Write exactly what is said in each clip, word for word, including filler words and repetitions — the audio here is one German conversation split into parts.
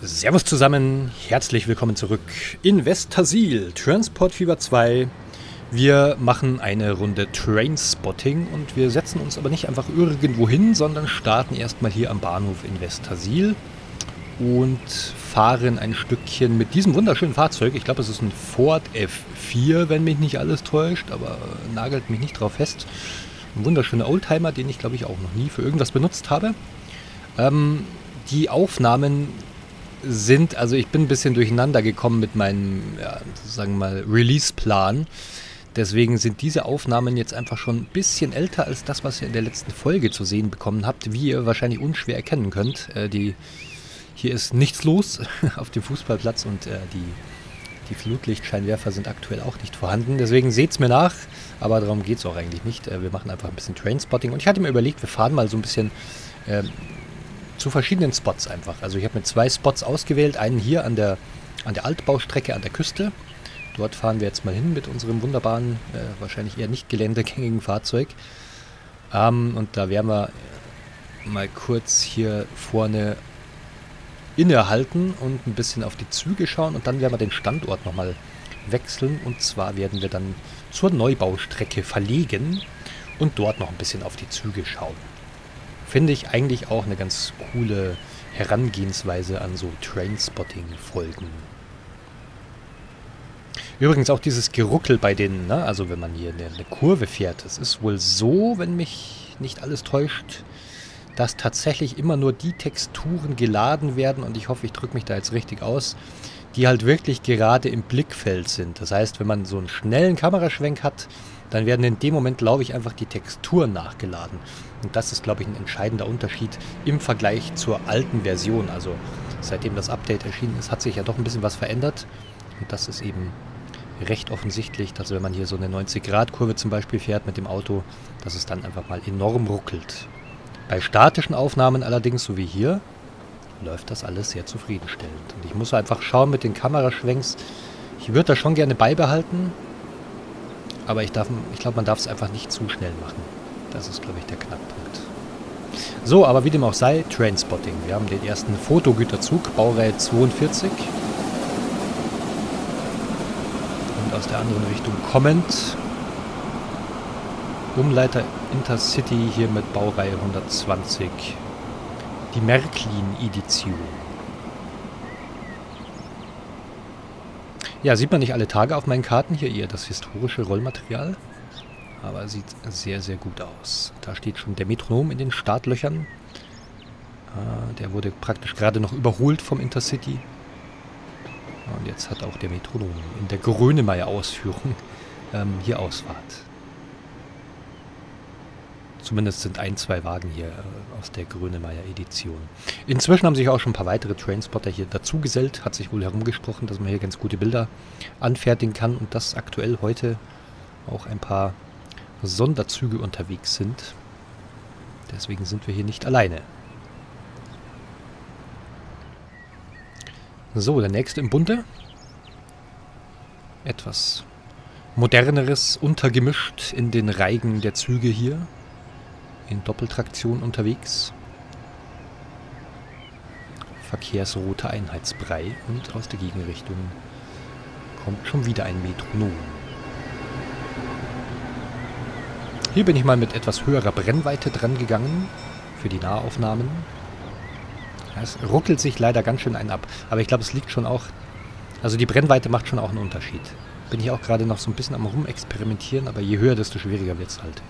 Servus zusammen, herzlich willkommen zurück in Westtasil, Transport Fever zwei. Wir machen eine Runde Trainspotting und wir setzen uns aber nicht einfach irgendwo hin, sondern starten erstmal hier am Bahnhof in Westtasil und fahren ein Stückchen mit diesem wunderschönen Fahrzeug. Ich glaube, es ist ein Ford F vier, wenn mich nicht alles täuscht, aber nagelt mich nicht drauf fest. Ein wunderschöner Oldtimer, den ich glaube ich auch noch nie für irgendwas benutzt habe. Ähm, die Aufnahmen sind, also ich bin ein bisschen durcheinander gekommen mit meinem, ja, sagen wir mal, Release-Plan. Deswegen sind diese Aufnahmen jetzt einfach schon ein bisschen älter als das, was ihr in der letzten Folge zu sehen bekommen habt, wie ihr wahrscheinlich unschwer erkennen könnt. Äh, die, hier ist nichts los auf dem Fußballplatz und äh, die, die Flutlichtscheinwerfer sind aktuell auch nicht vorhanden. Deswegen seht es mir nach, aber darum geht es auch eigentlich nicht. Äh, wir machen einfach ein bisschen Trainspotting und ich hatte mir überlegt, wir fahren mal so ein bisschen... Äh, zu verschiedenen Spots einfach. Also ich habe mir zwei Spots ausgewählt. Einen hier an der, an der Altbaustrecke, an der Küste. Dort fahren wir jetzt mal hin mit unserem wunderbaren, äh, wahrscheinlich eher nicht geländegängigen Fahrzeug. Ähm, und da werden wir mal kurz hier vorne innehalten und ein bisschen auf die Züge schauen. Und dann werden wir den Standort nochmal wechseln. Und zwar werden wir dann zur Neubaustrecke verlegen und dort noch ein bisschen auf die Züge schauen. Finde ich eigentlich auch eine ganz coole Herangehensweise an so Trainspotting-Folgen. Übrigens auch dieses Geruckel bei denen, ne? Also wenn man hier eine, eine Kurve fährt, es ist wohl so, wenn mich nicht alles täuscht, dass tatsächlich immer nur die Texturen geladen werden, und ich hoffe, ich drücke mich da jetzt richtig aus, die halt wirklich gerade im Blickfeld sind. Das heißt, wenn man so einen schnellen Kameraschwenk hat, dann werden in dem Moment, glaube ich, einfach die Texturen nachgeladen. Und das ist, glaube ich, ein entscheidender Unterschied im Vergleich zur alten Version. Also seitdem das Update erschienen ist, hat sich ja doch ein bisschen was verändert. Und das ist eben recht offensichtlich, dass wenn man hier so eine neunzig Grad Kurve zum Beispiel fährt mit dem Auto, dass es dann einfach mal enorm ruckelt. Bei statischen Aufnahmen allerdings, so wie hier, läuft das alles sehr zufriedenstellend. Und ich muss einfach schauen mit den Kameraschwenks. Ich würde das schon gerne beibehalten. Aber ich, ich glaube, man darf es einfach nicht zu schnell machen. Das ist, glaube ich, der Knackpunkt. So, aber wie dem auch sei, Trainspotting. Wir haben den ersten Fotogüterzug, Baureihe zweiundvierzig. Und aus der anderen Richtung kommend. Umleiter Intercity hier mit Baureihe hundertzwanzig. Die Märklin-Edition. Ja, sieht man nicht alle Tage auf meinen Karten hier eher das historische Rollmaterial. Aber sieht sehr, sehr gut aus. Da steht schon der Metronom in den Startlöchern. Äh, der wurde praktisch gerade noch überholt vom Intercity. Und jetzt hat auch der Metronom in der Grönemeyer-Ausführung ähm, hier Ausfahrt. Zumindest sind ein, zwei Wagen hier äh, aus der Grönemeyer-Edition. Inzwischen haben sich auch schon ein paar weitere Trainspotter hier dazugesellt. Hat sich wohl herumgesprochen, dass man hier ganz gute Bilder anfertigen kann. Und dass aktuell heute auch ein paar Sonderzüge unterwegs sind. Deswegen sind wir hier nicht alleine. So, der nächste im Bunde. Etwas moderneres untergemischt in den Reigen der Züge hier. In Doppeltraktion unterwegs. Verkehrsrote Einheitsbrei. Und aus der Gegenrichtung kommt schon wieder ein Metronom. Hier bin ich mal mit etwas höherer Brennweite dran gegangen. Für die Nahaufnahmen. Es ruckelt sich leider ganz schön ein ab. Aber ich glaube, es liegt schon auch... Also die Brennweite macht schon auch einen Unterschied. Bin ich auch gerade noch so ein bisschen am Rumexperimentieren. Aber je höher, desto schwieriger wird es halt.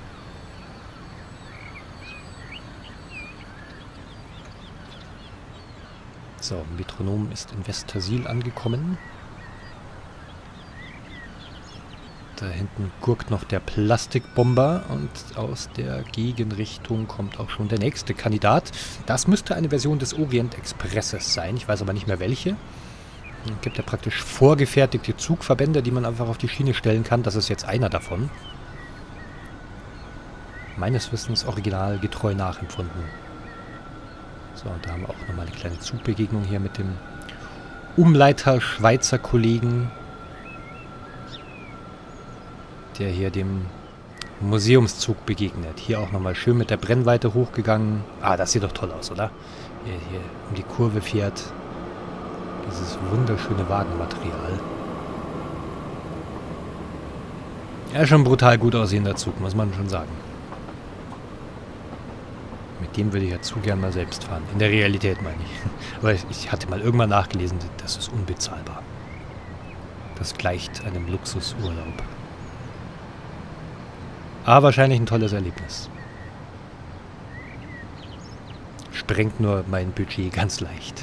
So, Metronom ist in Westtasil angekommen. Da hinten gurkt noch der Plastikbomber und aus der Gegenrichtung kommt auch schon der nächste Kandidat. Das müsste eine Version des Orient-Expresses sein, ich weiß aber nicht mehr welche. Es gibt ja praktisch vorgefertigte Zugverbände, die man einfach auf die Schiene stellen kann. Das ist jetzt einer davon. Meines Wissens originalgetreu nachempfunden. So, und da haben wir auch nochmal eine kleine Zugbegegnung hier mit dem Umleiter Schweizer Kollegen, der hier dem Museumszug begegnet. Hier auch nochmal schön mit der Brennweite hochgegangen. Ah, das sieht doch toll aus, oder? Hier, hier um die Kurve fährt. Dieses wunderschöne Wagenmaterial. Ja, schon brutal gut aussehender Zug, muss man schon sagen. Mit dem würde ich ja zu gern mal selbst fahren. In der Realität meine ich. Aber ich hatte mal irgendwann nachgelesen, das ist unbezahlbar. Das gleicht einem Luxusurlaub. Aber wahrscheinlich ein tolles Erlebnis. Sprengt nur mein Budget ganz leicht.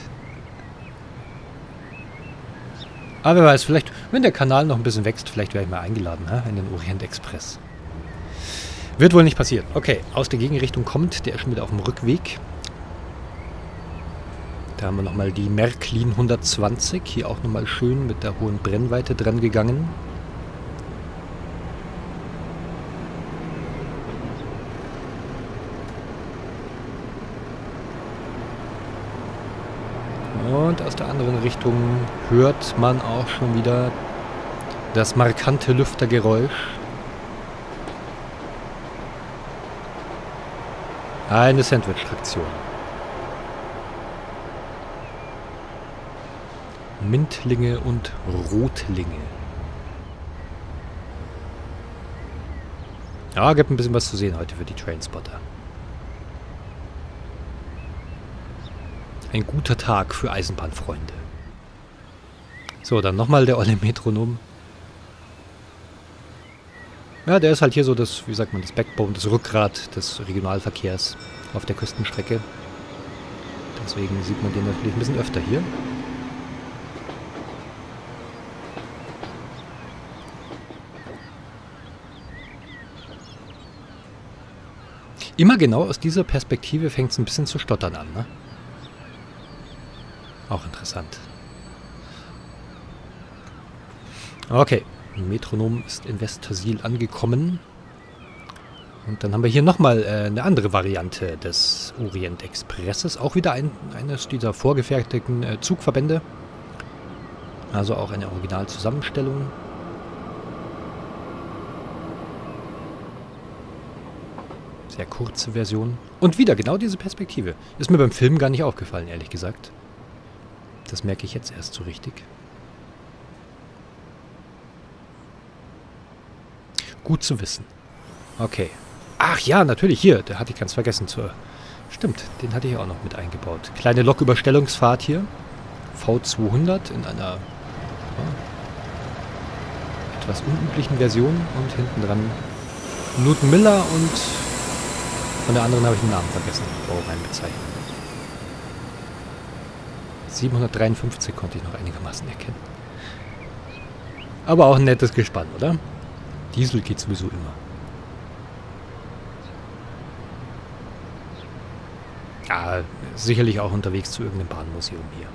Aber wer weiß, vielleicht, wenn der Kanal noch ein bisschen wächst, vielleicht werde ich mal eingeladen, ha? In den Orient-Express. Wird wohl nicht passieren. Okay, aus der Gegenrichtung kommt, der ist schon wieder auf dem Rückweg. Da haben wir nochmal die Märklin hundertzwanzig, hier auch nochmal schön mit der hohen Brennweite dran gegangen. Und aus der anderen Richtung hört man auch schon wieder das markante Lüftergeräusch. Eine Sandwich-Traktion. Mintlinge und Rotlinge. Ja, gibt ein bisschen was zu sehen heute für die Trainspotter. Ein guter Tag für Eisenbahnfreunde. So, dann nochmal der olle Metronom. Ja, der ist halt hier so das, wie sagt man, das Backbone, das Rückgrat des Regionalverkehrs auf der Küstenstrecke. Deswegen sieht man den natürlich ein bisschen öfter hier. Immer genau aus dieser Perspektive fängt es ein bisschen zu stottern an, ne? Auch interessant. Okay, Metronom ist in Westtasil angekommen. Und dann haben wir hier nochmal äh, eine andere Variante des Orient-Expresses. Auch wieder ein, eines dieser vorgefertigten äh, Zugverbände. Also auch eine Originalzusammenstellung. Sehr kurze Version. Und wieder genau diese Perspektive. Ist mir beim Film gar nicht aufgefallen, ehrlich gesagt. Das merke ich jetzt erst so richtig. Gut zu wissen. Okay. Ach ja, natürlich, hier. Da hatte ich ganz vergessen zu... Stimmt, den hatte ich auch noch mit eingebaut. Kleine Loküberstellungsfahrt hier. V zweihundert in einer ja, etwas unüblichen Version. Und hinten dran Newton Miller und von der anderen habe ich den Namen vergessen. Oh, rein bezeichnen. siebenhundertdreiundfünfzig konnte ich noch einigermaßen erkennen. Aber auch ein nettes Gespann, oder? Diesel geht sowieso immer. Ja, sicherlich auch unterwegs zu irgendeinem Bahnmuseum hier.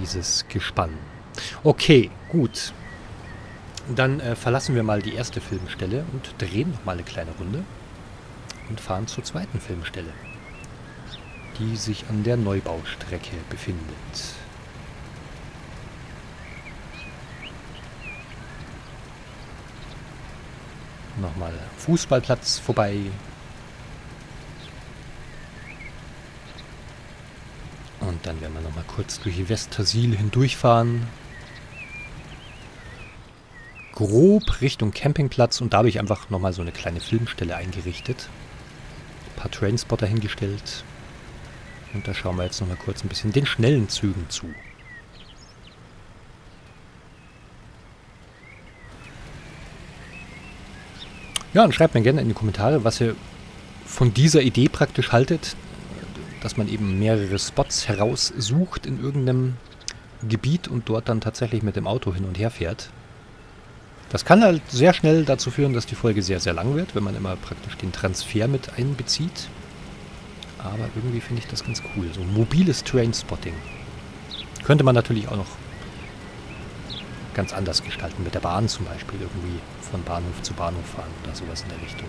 Dieses Gespann. Okay, gut. Dann äh, verlassen wir mal die erste Filmstelle und drehen nochmal eine kleine Runde. Und fahren zur zweiten Filmstelle, die sich an der Neubaustrecke befindet. Nochmal Fußballplatz vorbei. Und dann werden wir nochmal kurz durch die Westtasil hindurchfahren. Grob Richtung Campingplatz und da habe ich einfach nochmal so eine kleine Filmstelle eingerichtet. Ein paar Trainspotter hingestellt. Und da schauen wir jetzt noch mal kurz ein bisschen den schnellen Zügen zu. Ja, und schreibt mir gerne in die Kommentare, was ihr von dieser Idee praktisch haltet, dass man eben mehrere Spots heraussucht in irgendeinem Gebiet und dort dann tatsächlich mit dem Auto hin und her fährt. Das kann halt sehr schnell dazu führen, dass die Folge sehr, sehr lang wird, wenn man immer praktisch den Transfer mit einbezieht. Aber irgendwie finde ich das ganz cool. So ein mobiles Trainspotting. Könnte man natürlich auch noch ganz anders gestalten. Mit der Bahn zum Beispiel. Irgendwie von Bahnhof zu Bahnhof fahren oder sowas in der Richtung.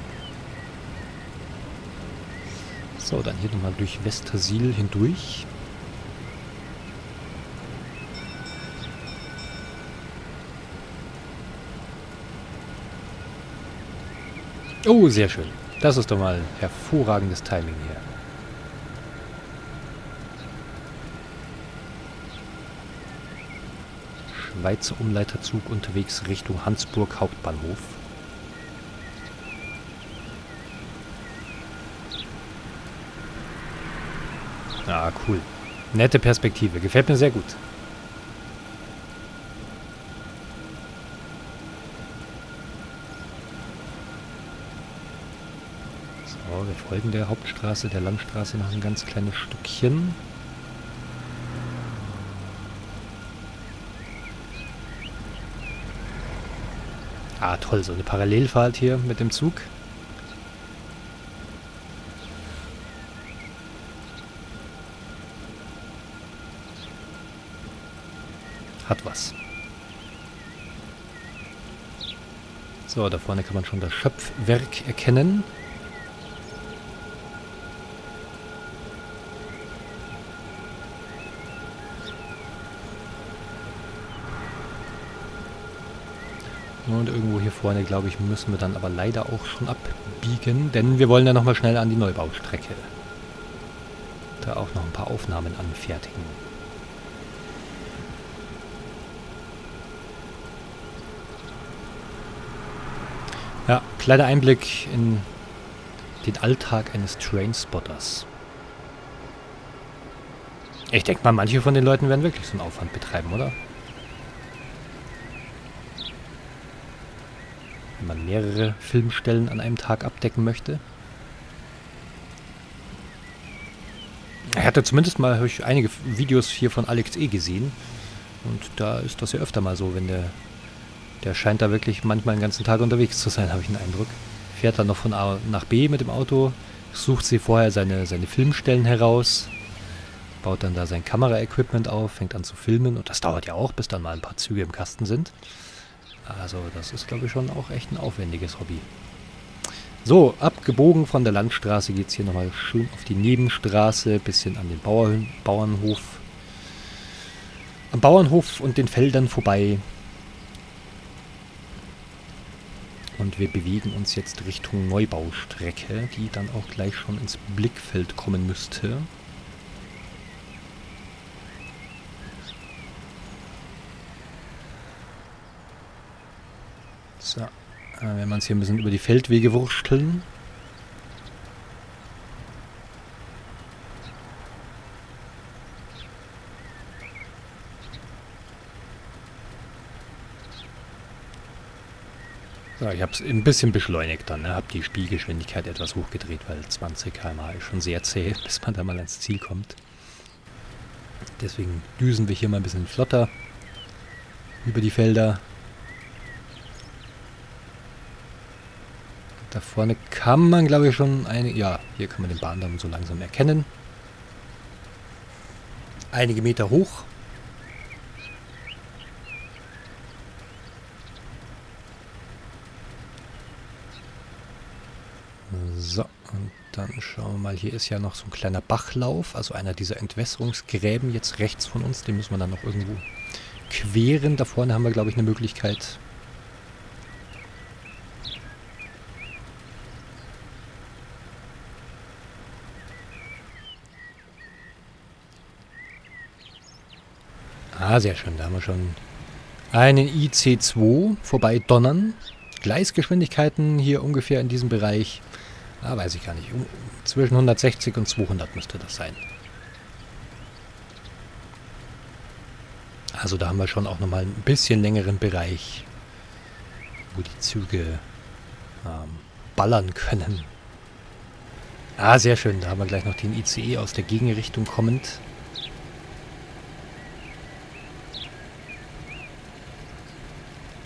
So, dann hier nochmal durch Westtasil hindurch. Oh, sehr schön. Das ist doch mal hervorragendes Timing hier. Schweizer Umleiterzug unterwegs Richtung Hansburg Hauptbahnhof. Ah, cool. Nette Perspektive. Gefällt mir sehr gut. So, wir folgen der Hauptstraße, der Landstraße noch ein ganz kleines Stückchen. Ah, toll, so eine Parallelfahrt hier mit dem Zug. Hat was. So, da vorne kann man schon das Schöpfwerk erkennen. Und irgendwo hier vorne, glaube ich, müssen wir dann aber leider auch schon abbiegen, denn wir wollen ja nochmal schnell an die Neubaustrecke. Da auch noch ein paar Aufnahmen anfertigen. Ja, kleiner Einblick in den Alltag eines Trainspotters. Ich denke mal, manche von den Leuten werden wirklich so einen Aufwand betreiben, oder? Wenn man mehrere Filmstellen an einem Tag abdecken möchte. Ich hatte zumindest mal hab ich einige Videos hier von Alex E. gesehen. Und da ist das ja öfter mal so, wenn der... Der scheint da wirklich manchmal den ganzen Tag unterwegs zu sein, habe ich den Eindruck. Fährt dann noch von A nach B mit dem Auto, sucht sie vorher seine, seine Filmstellen heraus, baut dann da sein Kameraequipment auf, fängt an zu filmen. Und das dauert ja auch, bis dann mal ein paar Züge im Kasten sind. Also das ist, glaube ich, schon auch echt ein aufwendiges Hobby. So, abgebogen von der Landstraße geht es hier nochmal schön auf die Nebenstraße, bisschen an den Bauern, Bauernhof. Am Bauernhof und den Feldern vorbei. Und wir bewegen uns jetzt Richtung Neubaustrecke, die dann auch gleich schon ins Blickfeld kommen müsste. So, wenn wir uns hier ein bisschen über die Feldwege wursteln. So, ich habe es ein bisschen beschleunigt dann, ne? Habe die Spielgeschwindigkeit etwas hochgedreht, weil zwanzig Kilometer pro Stunde ist schon sehr zäh, bis man da mal ans Ziel kommt. Deswegen düsen wir hier mal ein bisschen flotter über die Felder. Da vorne kann man, glaube ich, schon eine... Ja, hier kann man den Bahndamm so langsam erkennen. Einige Meter hoch. So, und dann schauen wir mal, hier ist ja noch so ein kleiner Bachlauf, also einer dieser Entwässerungsgräben jetzt rechts von uns, den müssen wir dann noch irgendwo queren. Da vorne haben wir, glaube ich, eine Möglichkeit. Ah, sehr schön, da haben wir schon einen I C zwei vorbei donnern. Gleisgeschwindigkeiten hier ungefähr in diesem Bereich. Ah, weiß ich gar nicht. Um, zwischen hundertsechzig und zweihundert müsste das sein. Also da haben wir schon auch nochmal ein bisschen längeren Bereich, wo die Züge ähm, ballern können. Ah, sehr schön. Da haben wir gleich noch den I C E aus der Gegenrichtung kommend.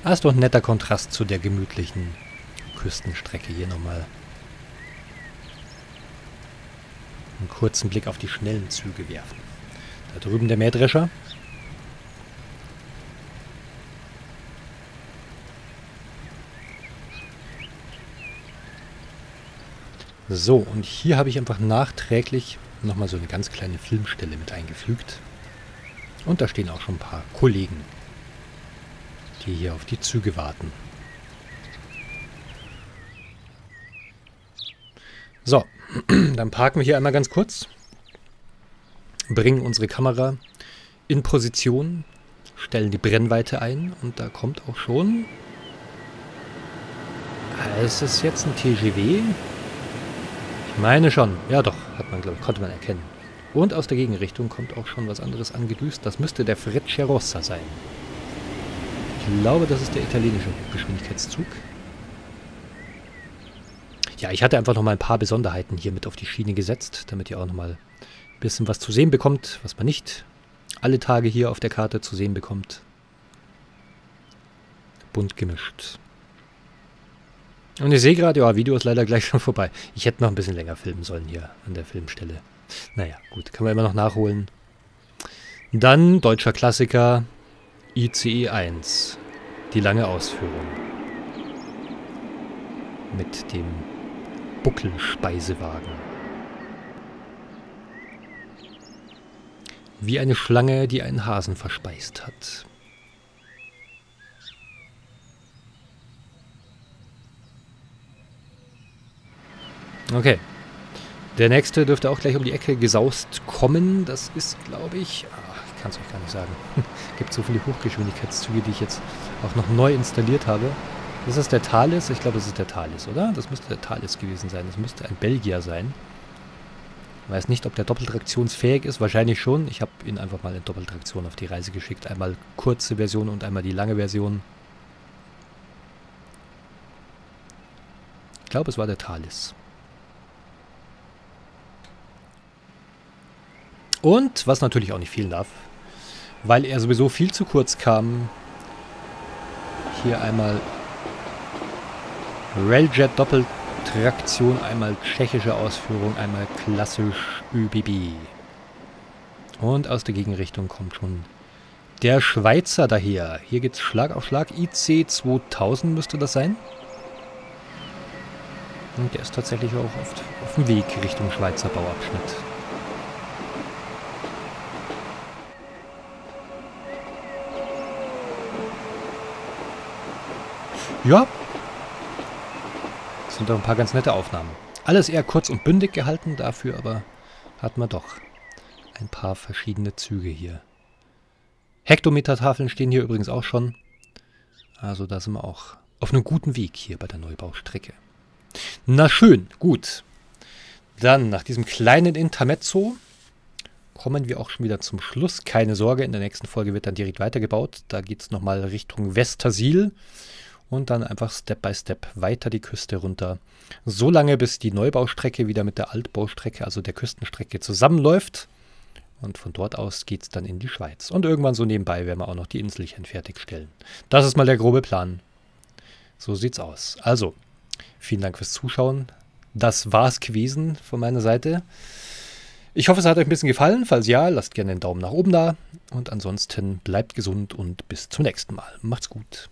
Ah, ist doch ein netter Kontrast zu der gemütlichen Küstenstrecke hier nochmal. Einen kurzen Blick auf die schnellen Züge werfen. Da drüben der Mähdrescher. So, und hier habe ich einfach nachträglich nochmal so eine ganz kleine Filmstelle mit eingefügt. Und da stehen auch schon ein paar Kollegen, die hier auf die Züge warten. So, dann parken wir hier einmal ganz kurz, bringen unsere Kamera in Position, stellen die Brennweite ein und da kommt auch schon. Ist es jetzt ein T G V? Ich meine schon. Ja doch, hat man, glaube ich, konnte man erkennen. Und aus der Gegenrichtung kommt auch schon was anderes angedüst. Das müsste der Frecciarossa sein. Ich glaube, das ist der italienische Geschwindigkeitszug. Ja, ich hatte einfach nochmal ein paar Besonderheiten hier mit auf die Schiene gesetzt, damit ihr auch nochmal ein bisschen was zu sehen bekommt, was man nicht alle Tage hier auf der Karte zu sehen bekommt. Bunt gemischt. Und ich sehe gerade, ja, Video ist leider gleich schon vorbei. Ich hätte noch ein bisschen länger filmen sollen hier an der Filmstelle. Naja, gut, kann man immer noch nachholen. Dann deutscher Klassiker I C E eins. Die lange Ausführung. Mit dem Buckelspeisewagen. Wie eine Schlange, die einen Hasen verspeist hat. Okay. Der nächste dürfte auch gleich um die Ecke gesaust kommen. Das ist, glaube ich... Ach, ich kann es euch gar nicht sagen. Es gibt so viele Hochgeschwindigkeitszüge, die ich jetzt auch noch neu installiert habe. Ist das der Thalys? Ich glaube, das ist der Thalys, oder? Das müsste der Thalys gewesen sein. Das müsste ein Belgier sein. Ich weiß nicht, ob der doppeltraktionsfähig ist. Wahrscheinlich schon. Ich habe ihn einfach mal in Doppeltraktion auf die Reise geschickt. Einmal kurze Version und einmal die lange Version. Ich glaube, es war der Thalys. Und, was natürlich auch nicht fehlen darf, weil er sowieso viel zu kurz kam, hier einmal Railjet Doppeltraktion, einmal tschechische Ausführung, einmal klassisch Ö B B. Und aus der Gegenrichtung kommt schon der Schweizer daher. Hier geht's Schlag auf Schlag. I C zweitausend müsste das sein. Und der ist tatsächlich auch oft auf dem Weg Richtung Schweizer Bauabschnitt. Ja, das sind doch ein paar ganz nette Aufnahmen. Alles eher kurz und bündig gehalten, dafür aber hat man doch ein paar verschiedene Züge hier. Hektometertafeln stehen hier übrigens auch schon. Also da sind wir auch auf einem guten Weg hier bei der Neubaustrecke. Na schön, gut. Dann nach diesem kleinen Intermezzo kommen wir auch schon wieder zum Schluss. Keine Sorge, in der nächsten Folge wird dann direkt weitergebaut. Da geht es nochmal Richtung Westersiel. Und dann einfach Step by Step weiter die Küste runter. So lange, bis die Neubaustrecke wieder mit der Altbaustrecke, also der Küstenstrecke, zusammenläuft. Und von dort aus geht es dann in die Schweiz. Und irgendwann so nebenbei werden wir auch noch die Inselchen fertigstellen. Das ist mal der grobe Plan. So sieht's aus. Also, vielen Dank fürs Zuschauen. Das war's gewesen von meiner Seite. Ich hoffe, es hat euch ein bisschen gefallen. Falls ja, lasst gerne einen Daumen nach oben da. Und ansonsten bleibt gesund und bis zum nächsten Mal. Macht's gut.